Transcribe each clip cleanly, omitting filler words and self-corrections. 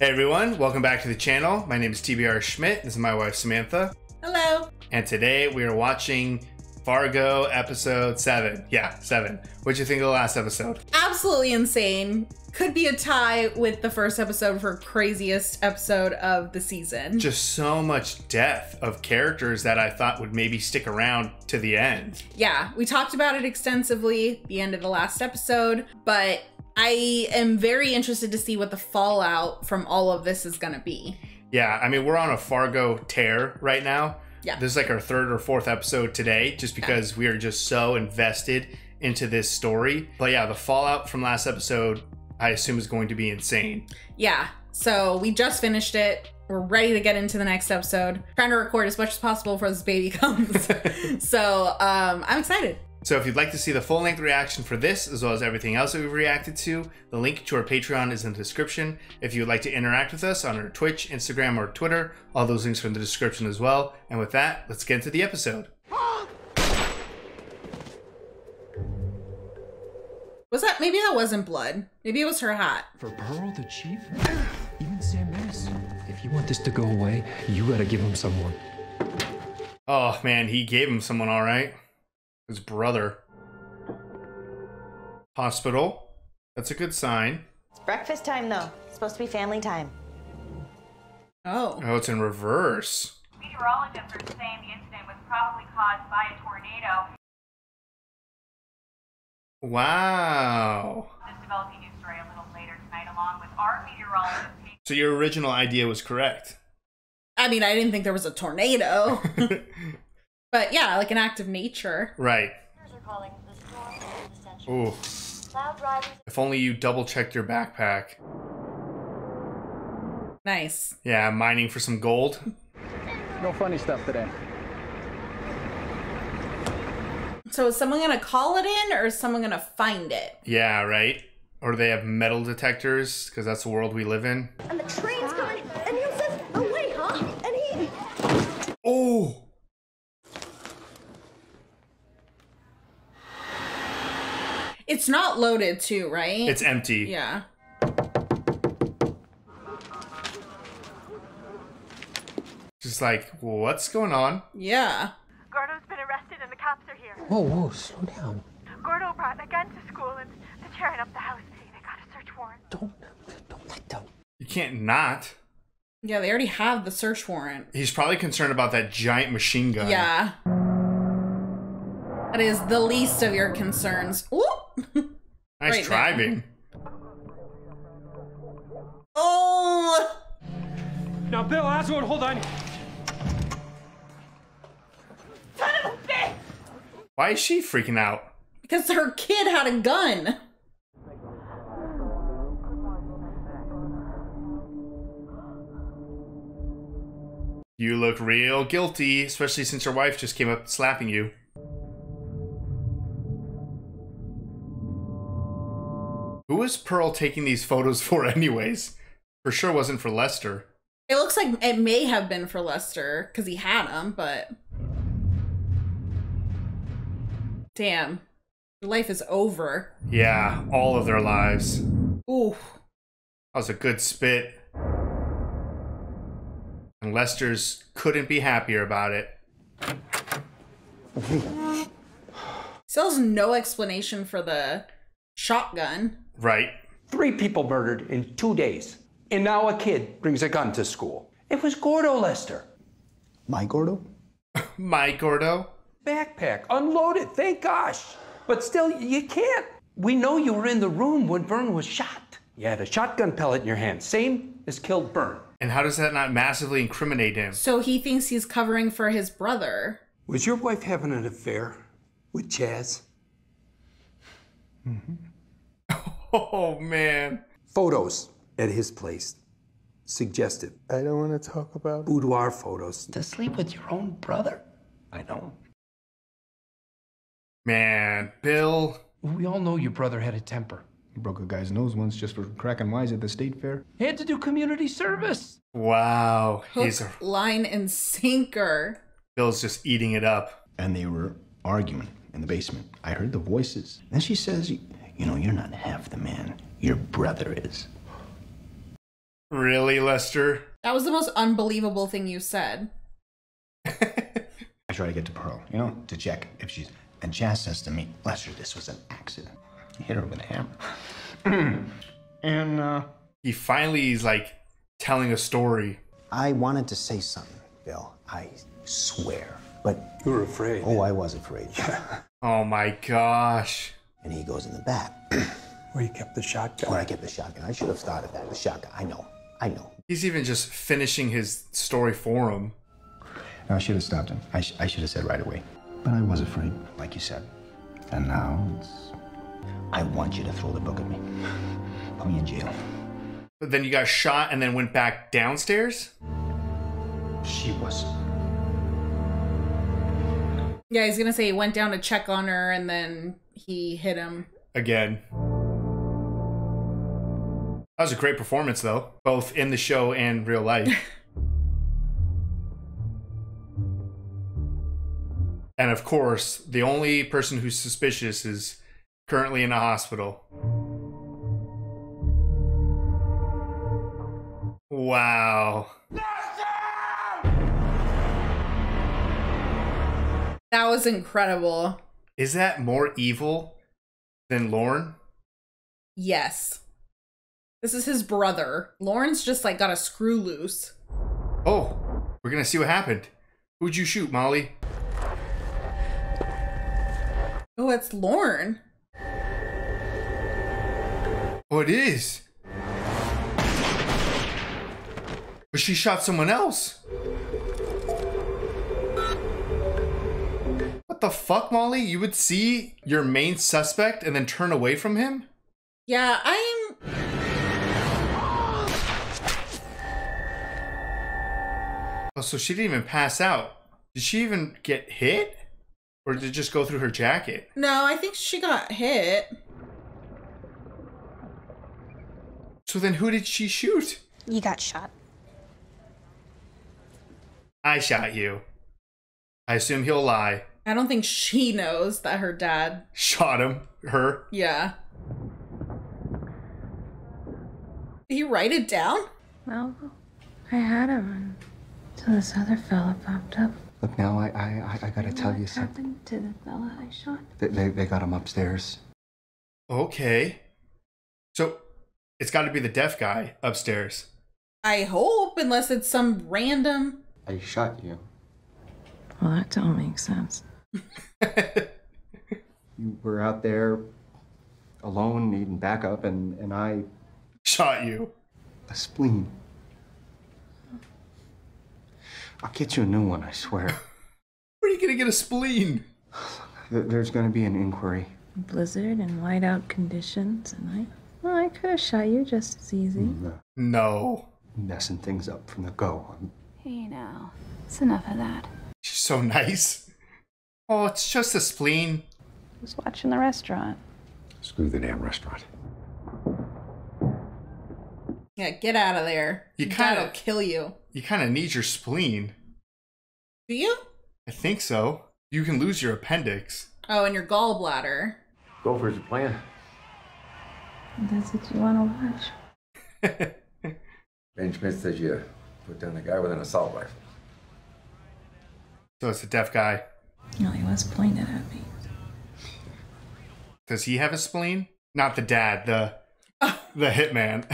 Hey everyone, welcome back to the channel. My name is TBR Schmidt. This is my wife Samantha. Hello. And today we are watching Fargo episode 7. Yeah, 7. What'd you think of the last episode? Absolutely insane. Could be a tie with the first episode for craziest episode of the season. Just so much depth of characters that I thought would maybe stick around to the end. Yeah, we talked about it extensively at the end of the last episode, but I am very interested to see what the fallout from all of this is going to be. Yeah, I mean, we're on a Fargo tear right now. Yeah. This is like our third or fourth episode today, just because we are just so invested into this story. But yeah, the fallout from last episode, I assume, is going to be insane. Yeah, so we just finished it. We're ready to get into the next episode. Trying to record as much as possible before this baby comes. So I'm excited. So if you'd like to see the full-length reaction for this, as well as everything else that we've reacted to, the link to our Patreon is in the description. If you'd like to interact with us on our Twitch, Instagram, or Twitter, all those links are in the description as well. And with that, let's get into the episode. Was that, maybe that wasn't blood. Maybe it was her hat. For Pearl, the chief, even Sam Hess. If you want this to go away, you gotta give him someone. Oh man, he gave him someone, all right. His brother. Hospital. That's a good sign. It's breakfast time, though. It's supposed to be family time. Oh. Oh, it's in reverse. Meteorologists are saying the incident was probably caused by a tornado. Wow. I'll just develop a new story a little later tonight, along with our meteorologist. So your original idea was correct. I mean, I didn't think there was a tornado. But yeah, like an act of nature. Right. Ooh. If only you double-checked your backpack. Nice. Yeah, mining for some gold. No funny stuff today. So is someone going to call it in, or is someone going to find it? Yeah, right? Or do they have metal detectors? Because that's the world we live in. And the train's coming, and he says, away, huh? And he... Oh! It's not loaded too, right? It's empty. Yeah. Just like, what's going on? Yeah. Gordo's been arrested and the cops are here. Whoa, whoa, slow down. Gordo brought a gun to school and they're tearing up the house. They got a search warrant. Don't let them. You can't not. Yeah, they already have the search warrant. He's probably concerned about that giant machine gun. Yeah. That is the least of your concerns. Ooh. Nice right driving. Now. Oh! Now, Bill, Aswood, hold on. Son of a bitch! Why is she freaking out? Because her kid had a gun. You look real guilty, especially since your wife just came up slapping you. Who was Pearl taking these photos for anyways? For sure wasn't for Lester. It looks like it may have been for Lester because he had them, but... Damn. Your life is over. Yeah, all of their lives. Ooh. That was a good spit. And Lester's couldn't be happier about it. Still has no explanation for the shotgun. Right. 3 people murdered in 2 days. And now a kid brings a gun to school. It was Gordo, Lester. My Gordo? My Gordo? Backpack, unloaded, thank gosh. But still, you can't. We know you were in the room when Byrne was shot. You had a shotgun pellet in your hand, same as killed Byrne. And how does that not massively incriminate him? So he thinks he's covering for his brother. Was your wife having an affair with Chaz? Mm-hmm. Oh, man. Photos at his place. Suggestive. I don't want to talk about boudoir photos. To sleep with your own brother? I know. Man, Bill. We all know your brother had a temper. He broke a guy's nose once just for cracking wise at the state fair. He had to do community service. Wow. Hook, he's a... line, and sinker. Bill's just eating it up. And they were arguing in the basement. I heard the voices. And she says... You know, you're not half the man your brother is. Really, Lester? That was the most unbelievable thing you said. I try to get to Pearl, you know, to check if she's... And Jazz says to me, Lester, this was an accident. He hit her with a hammer. And, He finally is, like, telling a story. I wanted to say something, Bill. I swear. But... You were afraid. Oh, I was afraid. Yeah. Oh, my gosh. And he goes in the back. Where you kept the shotgun. Where I kept the shotgun. I should have started that. The shotgun. I know. I know. He's even just finishing his story for him. No, I should have stopped him. I should have said right away. But I was afraid, like you said. And now it's... I want you to throw the book at me. Put me in jail. But then you got shot and then went back downstairs? She was... Yeah, he's gonna say he went down to check on her and then he hit him. Again. That was a great performance, though. Both in the show and real life. And of course, the only person who's suspicious is currently in a hospital. Wow. That was incredible. Is that more evil than Lorne? Yes. This is his brother. Lorne's just like got a screw loose. Oh, we're gonna see what happened. Who'd you shoot, Molly? Oh, it's Lorne. Oh, it is. But she shot someone else. What the fuck, Molly? You would see your main suspect and then turn away from him? Yeah, Oh, so she didn't even pass out. Did she even get hit? Or did it just go through her jacket? No, I think she got hit. So then who did she shoot? You got shot. I shot you. I assume he'll lie. I don't think she knows that her dad... Shot him. Her. Yeah. Did he write it down? Well, I had him until this other fella popped up. Look, now, I gotta tell you something. What happened to the fella I shot? They got him upstairs. Okay. So, it's gotta be the deaf guy upstairs. I hope, unless it's some random... I shot you. Well, that don't make sense. You were out there alone, needing backup, and I... Shot you. A spleen. I'll get you a new one, I swear. Where are you gonna get a spleen? There's gonna be an inquiry. Blizzard and whiteout conditions, and I could have shot you just as easy. No. Messing things up from the go. Hey, now, it's enough of that. She's so nice. Oh, it's just a spleen. I was watching the restaurant. Screw the damn restaurant. Yeah, get out of there. That'll kill you. You kind of need your spleen. Do you? I think so. You can lose your appendix. Oh, and your gallbladder. Gophers are playing. That's what you want to watch. Ben Schmidt says you put down a guy with an assault rifle. So it's a deaf guy. No, he was pointing it at me. Does he have a spleen? Not the dad, the hitman.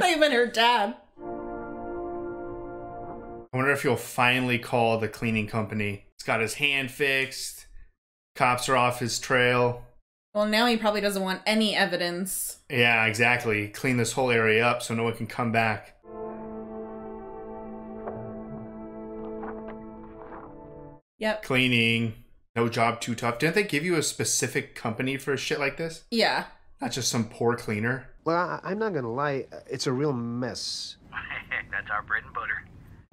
Not even her dad. I wonder if he'll finally call the cleaning company. He's got his hand fixed. Cops are off his trail. Well, now he probably doesn't want any evidence. Yeah, exactly. Clean this whole area up so no one can come back. Yep. Cleaning. No job too tough. Didn't they give you a specific company for shit like this? Yeah. Not just some poor cleaner. Well, I'm not gonna lie. It's a real mess. That's our bread and butter.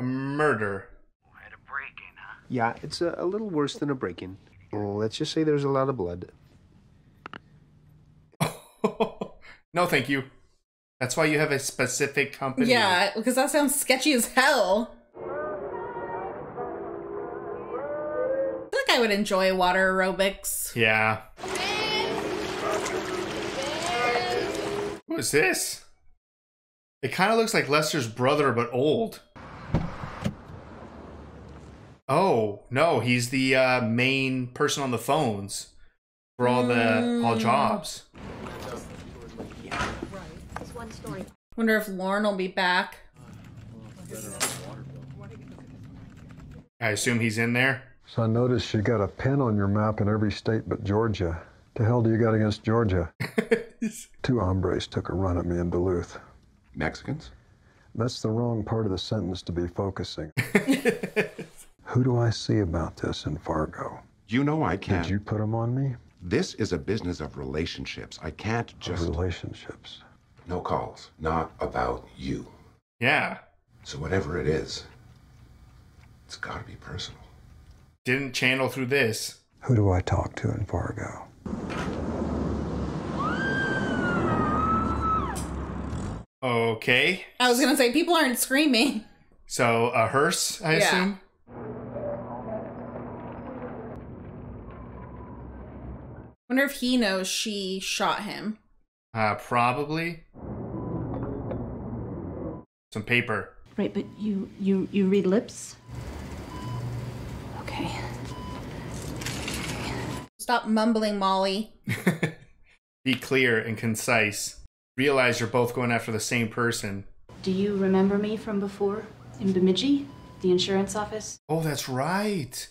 Murder. We had a break-in, huh? Yeah, it's a little worse than a break-in. Let's just say there's a lot of blood. No, thank you. That's why you have a specific company. Yeah, because that sounds sketchy as hell. I feel like I would enjoy water aerobics. Yeah. Who is this? It kind of looks like Lester's brother, but old. Oh, no, he's the main person on the phones for all the jobs. Wonder if Lorne will be back. I assume he's in there. So I noticed you got a pin on your map in every state but Georgia. The hell do you got against Georgia? 2 hombres took a run at me in Duluth. Mexicans? That's the wrong part of the sentence to be focusing. Who do I see about this in Fargo? You know I can't. Did you put them on me? This is a business of relationships. I can't just... Relationships. No calls. Not about you. Yeah. So whatever it is, it's got to be personal. Didn't channel through this. Who do I talk to in Fargo? Okay. I was going to say, people aren't screaming. So a hearse, I assume? Wonder if he knows she shot him. Probably. Some paper. Right, but you read lips? Okay. Stop mumbling, Molly. Be clear and concise. Realize you're both going after the same person. Do you remember me from before? In Bemidji? The insurance office? Oh, that's right.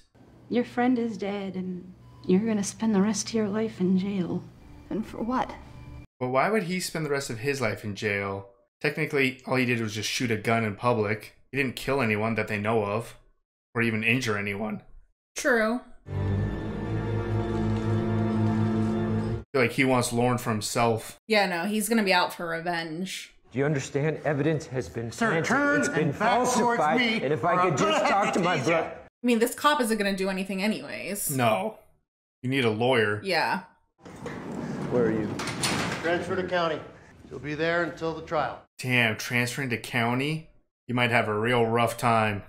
Your friend is dead and... You're gonna spend the rest of your life in jail. And for what? Well, why would he spend the rest of his life in jail? Technically, all he did was just shoot a gun in public. He didn't kill anyone that they know of. Or even injure anyone. True. I feel like he wants Lorne for himself. Yeah, no, he's gonna be out for revenge. Do you understand? Evidence has been planted. It's been falsified. And if I could just talk to my brother... I mean, this cop isn't gonna do anything anyways. No. You need a lawyer. Yeah. Where are you? Transfer to county. You'll be there until the trial. Damn, transferring to county? You might have a real rough time.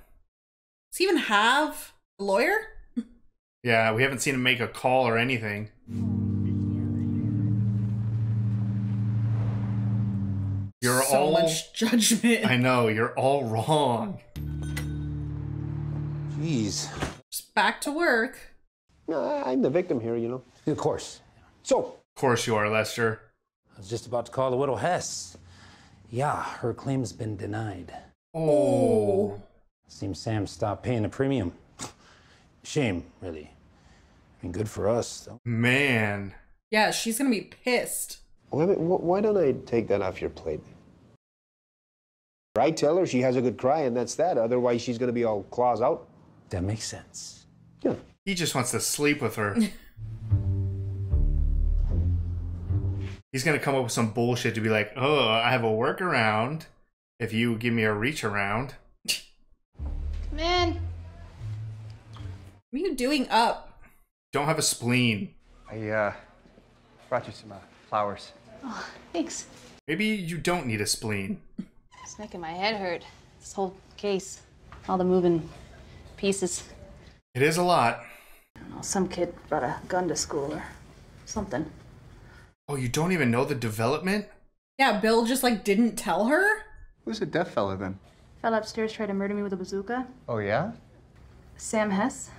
Does he even have a lawyer? Yeah, we haven't seen him make a call or anything. You're so all... So much judgment. I know, you're all wrong. Jeez. Just back to work. No, I'm the victim here, you know. Of course. So. Of course you are, Lester. I was just about to call the widow Hess. Yeah, her claim's been denied. Oh. Seems Sam stopped paying the premium. Shame, really. I mean, good for us, though. Man. Yeah, she's gonna be pissed. Why don't I take that off your plate? I tell her she has a good cry and that's that. Otherwise, she's gonna be all claws out. That makes sense. Yeah. He just wants to sleep with her. He's going to come up with some bullshit to be like, oh, I have a workaround if you give me a reach around. Come in. What are you doing up? Don't have a spleen. I brought you some flowers. Oh, thanks. Maybe you don't need a spleen. It's making my head hurt. This whole case. All the moving pieces. It is a lot. I don't know, some kid brought a gun to school or something. Oh, you don't even know the development? Yeah, Bill just like didn't tell her? Who's the deaf fella then? Fell upstairs, tried to murder me with a bazooka. Oh yeah? Sam Hess,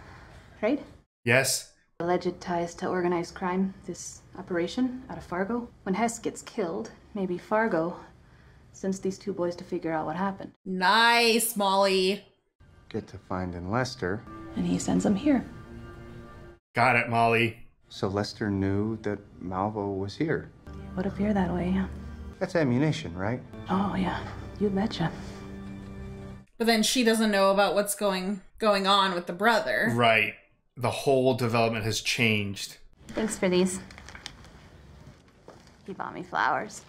right? Yes. Alleged ties to organized crime, this operation out of Fargo. When Hess gets killed, maybe Fargo sends these 2 boys to figure out what happened. Nice, Molly. Get to finding Lester. And he sends them here. Got it, Molly. So Lester knew that Malvo was here. It would appear that way, yeah. That's ammunition, right? Oh, yeah. You betcha. But then she doesn't know about what's going on with the brother. Right. The whole development has changed. Thanks for these. He bought me flowers.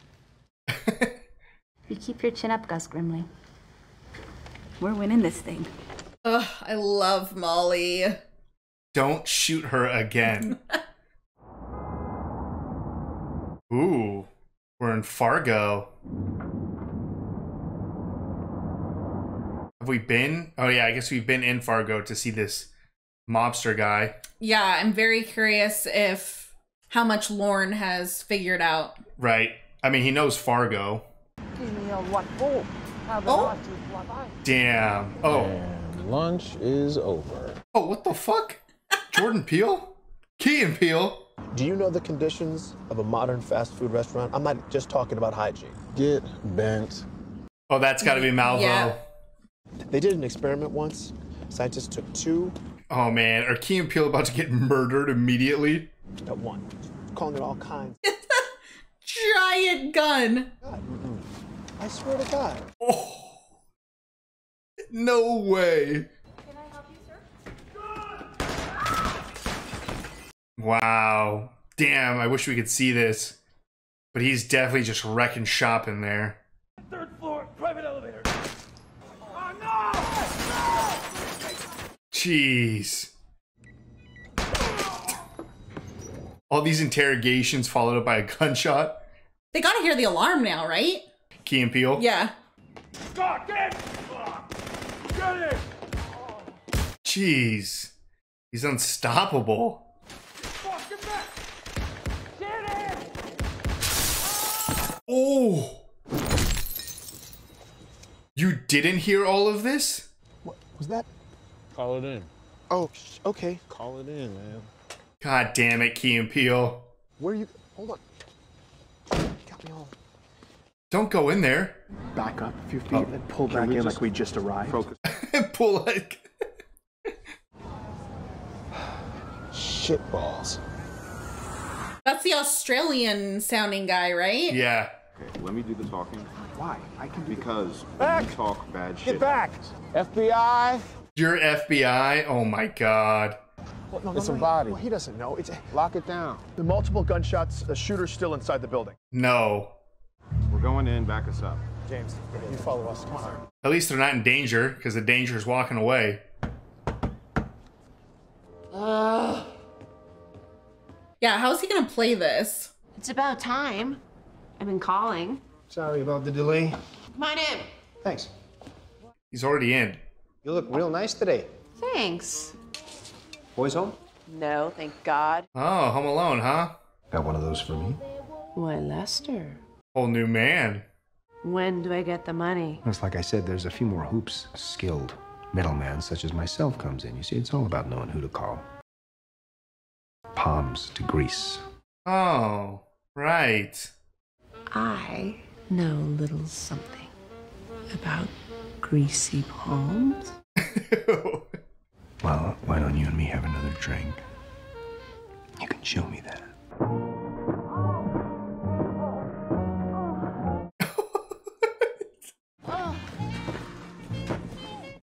You keep your chin up, Gus Grimley. We're winning this thing. Ugh, I love Molly. Don't shoot her again. Ooh, we're in Fargo. Have we been? Oh yeah, I guess we've been in Fargo to see this mobster guy. Yeah, I'm very curious if how much Lorne has figured out. Right. I mean, he knows Fargo. Oh! Damn. Oh. And lunch is over. Oh, what the fuck? Jordan Peele? Key and Peele? Do you know the conditions of a modern fast food restaurant? I'm not just talking about hygiene. Get bent. Oh, that's got to be Malvo. Yeah. They did an experiment once. Scientists took two. Oh, man. Are Key and Peele about to get murdered immediately? At one. Calling it all kinds. It's a giant gun. God. I swear to God. Oh. No way. Can I help you, sir? Wow. Damn, I wish we could see this. But he's definitely just wrecking shop in there. Third floor, private elevator. Oh, no! Jeez. All these interrogations followed up by a gunshot. They gotta hear the alarm now, right? Key and Peele? Yeah. God damn! Get it! Jeez. He's unstoppable. Get back. Get it! Oh! You didn't hear all of this? What was that? Call it in. Oh, okay. Call it in, man. God damn it, Key and Peele. Where are you? Hold on. You got me all. Don't go in there. Back up a few feet and pull back in like we just arrived. Focus. Pull like... Shit balls. That's the Australian sounding guy, right? Yeah. Okay, let me do the talking. Why? I can do Because when you talk bad shit. Get back! FBI! You're FBI? Oh my god. Well, no, it's a body. Well, he doesn't know. It's... Lock it down. The multiple gunshots, the shooter's still inside the building. No. We're going in, back us up. James, you follow us. Come on. At least they're not in danger, because the danger is walking away. Yeah, how's he gonna play this? It's about time. I've been calling. Sorry about the delay. Come on in. Thanks. He's already in. You look real nice today. Thanks. Boys home? No, thank God. Oh, home alone, huh? Got one of those for me. Why, Lester? Whole new man. When do I get the money? It's like I said, there's a few more hoops. A skilled middleman such as myself comes in. You see, it's all about knowing who to call. Palms to grease. Oh, right. I know a little something about greasy palms. Well, why don't you and me have another drink? You can show me that.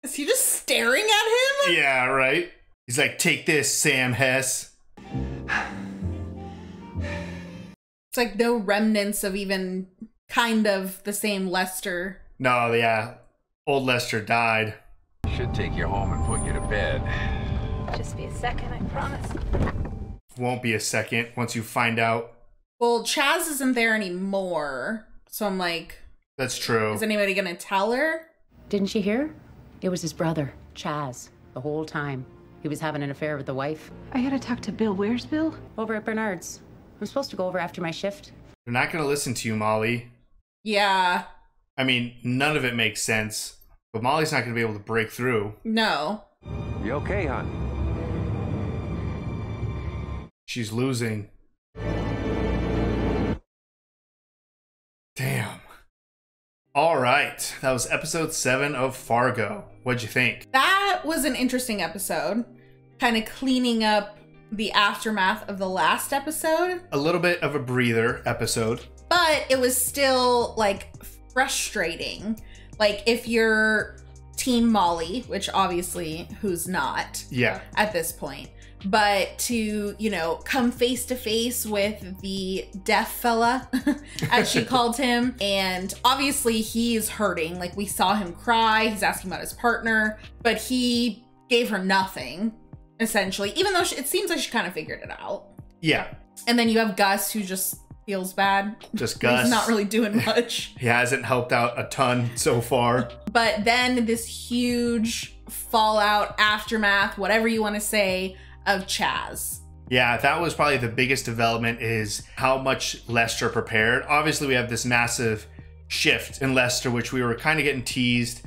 Is he just staring at him? Yeah, right? He's like, take this, Sam Hess. It's like no remnants of even kind of the same Lester. No, yeah. Old Lester died. Should take you home and put you to bed. Just be a second, I promise. Won't be a second once you find out. Well, Chaz isn't there anymore. So I'm like... That's true. Is anybody gonna tell her? Didn't she hear? It was his brother, Chaz, the whole time. He was having an affair with the wife. I gotta talk to Bill. Where's Bill? Over at Bernard's. I'm supposed to go over after my shift. They're not gonna listen to you, Molly. Yeah. I mean, none of it makes sense. But Molly's not gonna be able to break through. No. You okay, honey? She's losing. Damn. All right, that was episode 7 of Fargo. What'd you think? That was an interesting episode, kind of cleaning up the aftermath of the last episode. A little bit of a breather episode. But it was still like frustrating. Like if you're Team Molly, which obviously who's not at this point, but to, you know, come face to face with the deaf fella, as she called him. And obviously he's hurting. Like we saw him cry. He's asking about his partner, but he gave her nothing, essentially, even though it seems like she kind of figured it out. Yeah. And then you have Gus, who just feels bad. Just Gus. He's not really doing much. He hasn't helped out a ton so far. But then this huge fallout, aftermath, whatever you want to say, of Chaz. Yeah, that was probably the biggest development, is how much Lester prepared. Obviously, we have this massive shift in Lester, which we were kind of getting teased.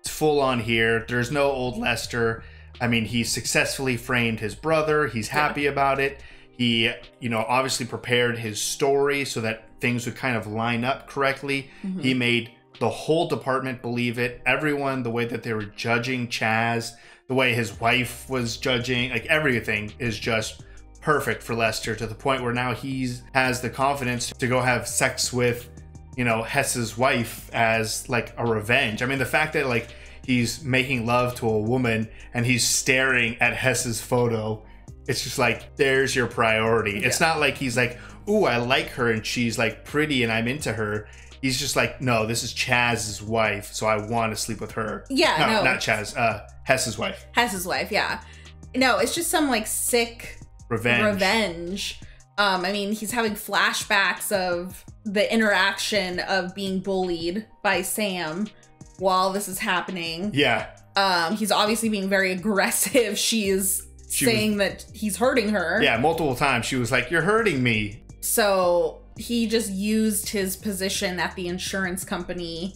It's full on here. There's no old Lester. I mean, he successfully framed his brother. He's happy about it. He, you know, obviously prepared his story so that things would kind of line up correctly. Mm-hmm. He made the whole department believe it. Everyone, the way that they were judging Chaz, the way his wife was judging, like everything is just perfect for Lester, to the point where now he has the confidence to go have sex with, you know, Hess's wife as like a revenge. I mean, the fact that like he's making love to a woman and he's staring at Hess's photo, it's just like, there's your priority. Yeah. It's not like he's like, ooh, I like her and she's like pretty and I'm into her. He's just like, no, this is Chaz's wife, so I want to sleep with her. Yeah, no. Not Chaz, Hess's wife. Hess's wife, yeah. No, it's just some like sick revenge. I mean, he's having flashbacks of the interaction of being bullied by Sam while this is happening. Yeah. He's obviously being very aggressive. She was saying that he's hurting her. Yeah, multiple times. She was like, you're hurting me. So he just used his position at the insurance company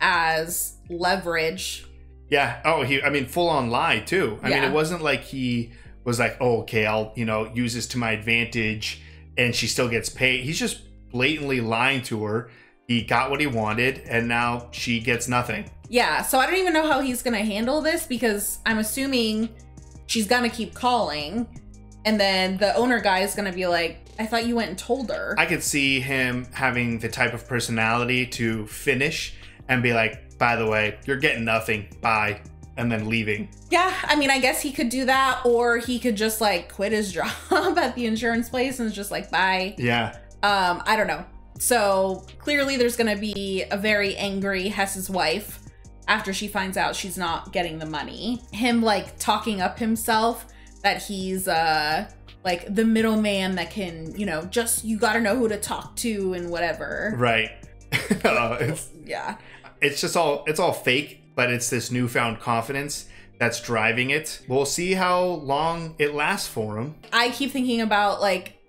as leverage. Yeah. Oh, I mean, full on lie too. I mean, it wasn't like he was like, oh, okay, I'll, you know, use this to my advantage and she still gets paid. He's just blatantly lying to her. He got what he wanted and now she gets nothing. Yeah. So I don't even know how he's going to handle this, because I'm assuming she's going to keep calling, and then the owner guy is going to be like, I thought you went and told her. I could see him having the type of personality to finish and be like, by the way, you're getting nothing. Bye. And then leaving. Yeah. I mean, I guess he could do that, or he could just like quit his job at the insurance place and just like, bye. Yeah. I don't know. So clearly there's going to be a very angry Hess's wife after she finds out she's not getting the money. Him like talking up himself that he's, like the middleman that can, you know, just, you got to know who to talk to and whatever. Right. It's just all, it's all fake, but it's this newfound confidence that's driving it. We'll see how long it lasts for him. I keep thinking about like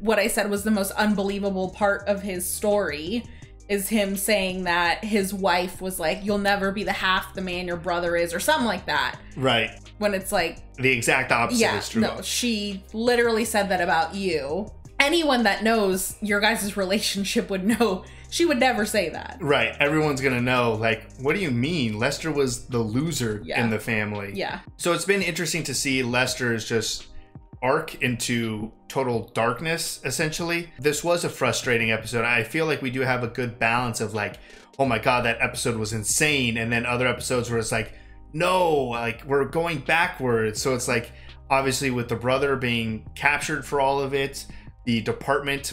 what I said was the most unbelievable part of his story is him saying that his wife was like, you'll never be the half the man your brother is, or something like that. Right. When it's like the exact opposite is true. No, she literally said that about you. Anyone that knows your guys' relationship would know she would never say that. Right. Everyone's going to know, like, what do you mean? Lester was the loser in the family. Yeah. So it's been interesting to see Lester's just arc into total darkness, essentially. This was a frustrating episode. I feel like we do have a good balance of like, oh my God, that episode was insane. And then other episodes where it's like, no, like we're going backwards. So it's like, obviously with the brother being captured for all of it, the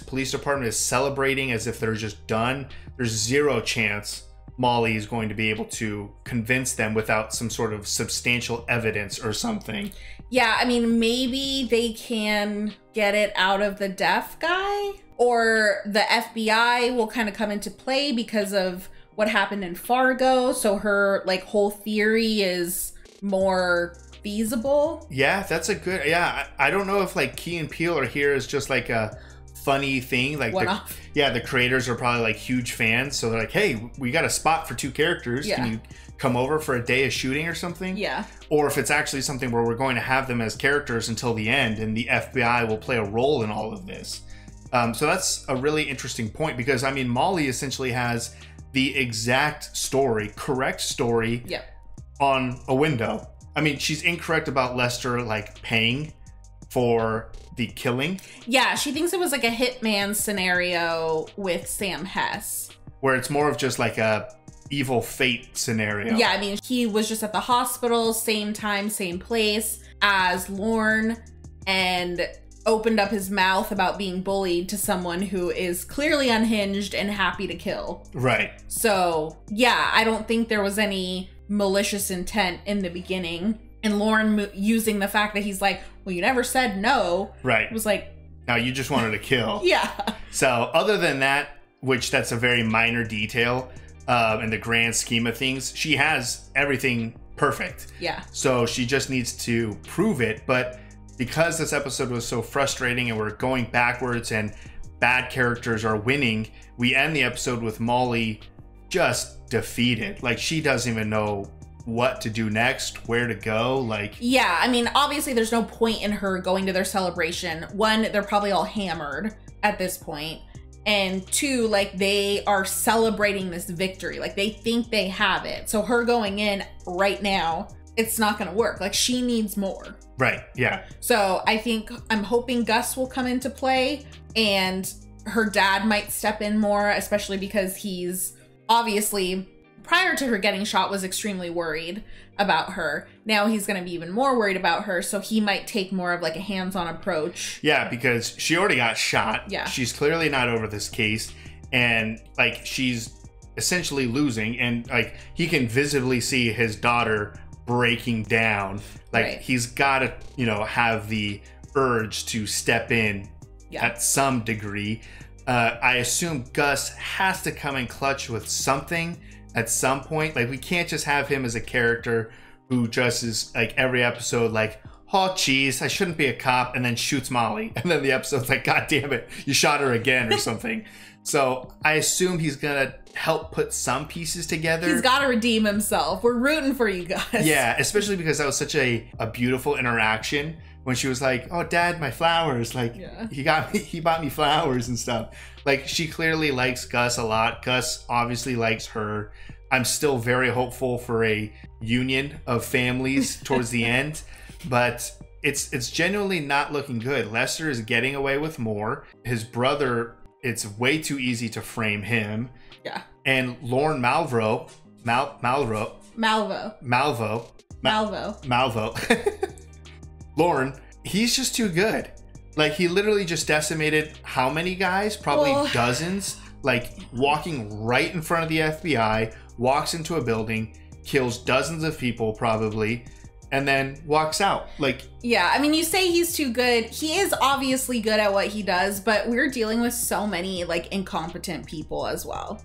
police department is celebrating as if they're just done. There's zero chance Molly is going to be able to convince them without some sort of substantial evidence or something. Yeah, I mean, maybe they can get it out of the deaf guy, or the FBI will kind of come into play because of what happened in Fargo. So her like whole theory is more feasible. Yeah, that's a good, yeah. I don't know if like Key and Peele are here is just like a funny thing. Like the creators are probably like huge fans. So they're like, hey, we got a spot for two characters. Yeah. Can you come over for a day of shooting or something? Yeah. Or if it's actually something where we're going to have them as characters until the end and the FBI will play a role in all of this. So that's a really interesting point, because I mean, Molly essentially has the exact story, correct story on a window. I mean, she's incorrect about Lester like paying for the killing. Yeah, she thinks it was like a hitman scenario with Sam Hess, where it's more of just like a evil fate scenario. Yeah, I mean, he was just at the hospital, same time, same place as Lorne, and opened up his mouth about being bullied to someone who is clearly unhinged and happy to kill. Right. So yeah, I don't think there was any malicious intent in the beginning. And Lorne using the fact that he's like, well, you never said no. Right. Was like, no, you just wanted to kill. Yeah. So other than that, which that's a very minor detail in the grand scheme of things, she has everything perfect. Yeah. So she just needs to prove it. But because this episode was so frustrating and we're going backwards and bad characters are winning. We end the episode with Molly just defeated. Like, she doesn't even know what to do next, where to go. Like, yeah, I mean, obviously there's no point in her going to their celebration. One, they're probably all hammered at this point. And two, like, they are celebrating this victory. Like, they think they have it. So her going in right now, it's not going to work. Like, she needs more. Right. Yeah. So I think I'm hoping Gus will come into play and her dad might step in more, especially because he's obviously, prior to her getting shot, was extremely worried about her. Now he's going to be even more worried about her. So he might take more of like a hands-on approach. Yeah, because she already got shot. Yeah. She's clearly not over this case. And like, she's essentially losing. And like, he can visibly see his daughter breaking down. Like, right. He's got to, you know, have the urge to step in, yeah, at some degree. I assume Gus has to come in clutch with something at some point. Like, we can't just have him as a character who just is like every episode like, oh geez, I shouldn't be a cop, and then shoots Molly, and then the episode's like, god damn it, you shot her again or something. So I assume he's gonna help put some pieces together. He's gotta redeem himself. We're rooting for you, guys. Yeah, especially because that was such a beautiful interaction when she was like, oh dad, my flowers, like, yeah, he bought me flowers and stuff. Like, she clearly likes Gus a lot. Gus obviously likes her. I'm still very hopeful for a union of families towards the end, but it's genuinely not looking good. Lester is getting away with more. His brother, it's way too easy to frame him. Yeah. And Lorne Malvo. Lorne, he's just too good. Like, he literally just decimated how many guys? Probably dozens. Like, walking right in front of the FBI, walks into a building, kills dozens of people probably, and then walks out. Like, yeah, I mean, you say he's too good. He is obviously good at what he does, but we're dealing with so many like incompetent people as well.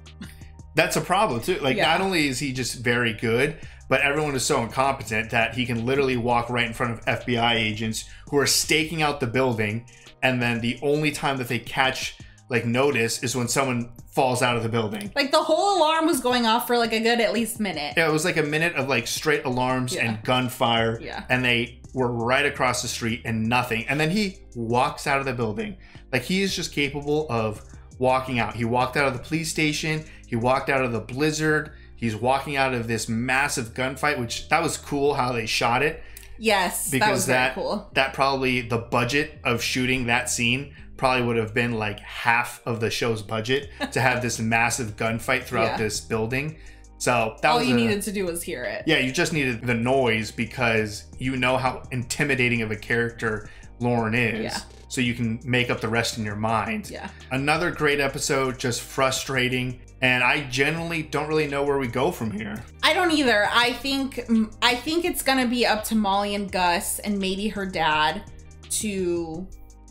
That's a problem too. Like, yeah, not only is he just very good, but everyone is so incompetent that he can literally walk right in front of FBI agents who are staking out the building, and then the only time that they catch like notice is when someone falls out of the building. Like, the whole alarm was going off for like a good at least minute. Yeah, it was like a minute of like straight alarms, yeah, and gunfire, yeah, and they were right across the street and nothing. And then he walks out of the building. Like, he is just capable of walking out. He walked out of the police station. He walked out of the blizzard. He's walking out of this massive gunfight, which that was cool how they shot it. Yes, because that was very cool. That probably the budget of shooting that scene probably would have been like half of the show's budget to have this massive gunfight throughout, yeah, this building. So that all was you needed to do was hear it. Yeah, you just needed the noise because you know how intimidating of a character Lorne is. Yeah. So you can make up the rest in your mind. Yeah. Another great episode, just frustrating. And I generally don't really know where we go from here. I don't either. I think it's going to be up to Molly and Gus and maybe her dad to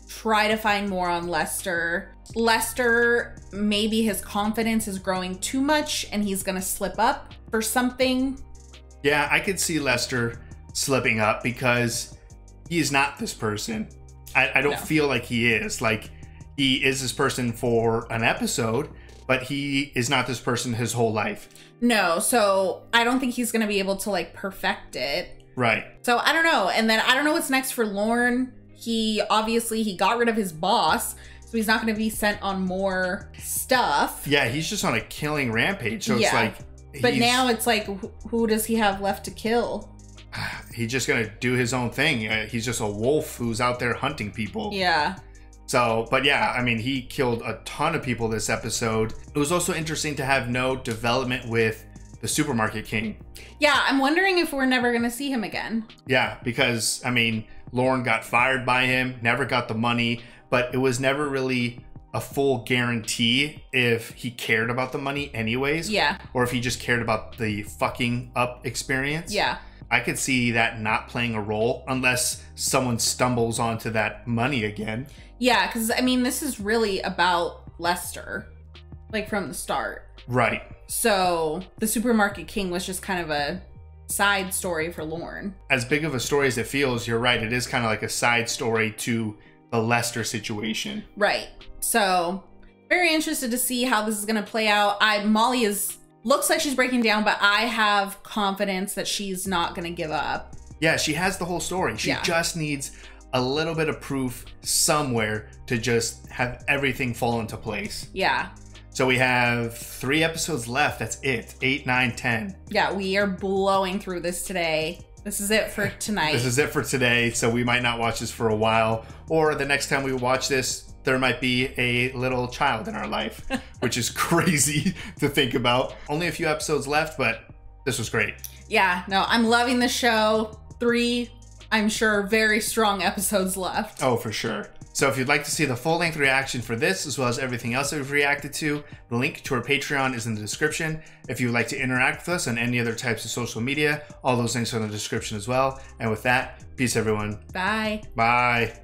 try to find more on Lester. Lester, maybe his confidence is growing too much and he's going to slip up for something. Yeah, I could see Lester slipping up because he is not this person. I don't feel like he is. Like, he is this person for an episode, but he is not this person his whole life. No, so I don't think he's going to be able to like perfect it. Right. So I don't know. And then I don't know what's next for Lorne. He got rid of his boss, so he's not going to be sent on more stuff. Yeah, he's just on a killing rampage. So yeah, it's like, but now it's like, who does he have left to kill? He's just going to do his own thing. He's just a wolf who's out there hunting people. Yeah. So, but yeah, I mean, he killed a ton of people this episode. It was also interesting to have no development with the supermarket king. Yeah, I'm wondering if we're never going to see him again. Yeah, because, I mean, Lorne got fired by him, never got the money, but it was never really a full guarantee if he cared about the money anyways. Yeah. Or if he just cared about the fucking up experience. Yeah. I could see that not playing a role unless someone stumbles onto that money again. Yeah, because, I mean, this is really about Lester, like, from the start. Right. So the supermarket king was just kind of a side story for Lorne. As big of a story as it feels, you're right. It is kind of like a side story to a Lester situation. Right. So very interested to see how this is going to play out. Molly looks like she's breaking down, but I have confidence that she's not going to give up. Yeah, she has the whole story. She just needs a little bit of proof somewhere to just have everything fall into place. Yeah. So we have 3 episodes left. That's it. 8, 9, 10. Yeah, we are blowing through this today. This is it for tonight. This is it for today. So we might not watch this for a while, or the next time we watch this, there might be a little child in our life, which is crazy to think about. Only a few episodes left, but this was great. Yeah, no, I'm loving the show. 3, I'm sure, very strong episodes left. Oh, for sure. So if you'd like to see the full-length reaction for this, as well as everything else that we've reacted to, the link to our Patreon is in the description. If you'd like to interact with us on any other types of social media, all those links are in the description as well. And with that, peace, everyone. Bye. Bye.